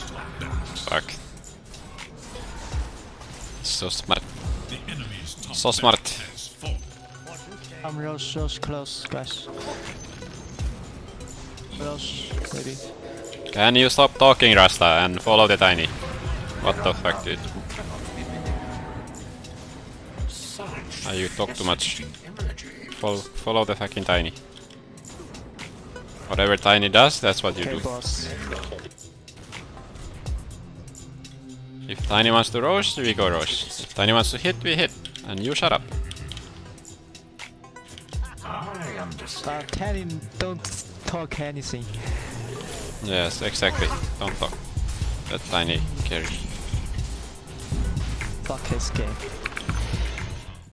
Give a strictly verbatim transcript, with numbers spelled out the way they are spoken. Fuck. So smart. So smart. I'm Rose, Rose close, guys. Rose, baby. Can you stop talking, Rasta, and follow the tiny? What the fuck, dude? Ah, you talk too much. Follow, follow the fucking tiny. Whatever tiny does, that's what you okay, do. Boss. If tiny wants to roast, we go roast. If tiny wants to hit, we hit. And you shut up. Uh, tiny, don't talk anything. Yes, exactly. Don't talk. That tiny carry. Fuck his game.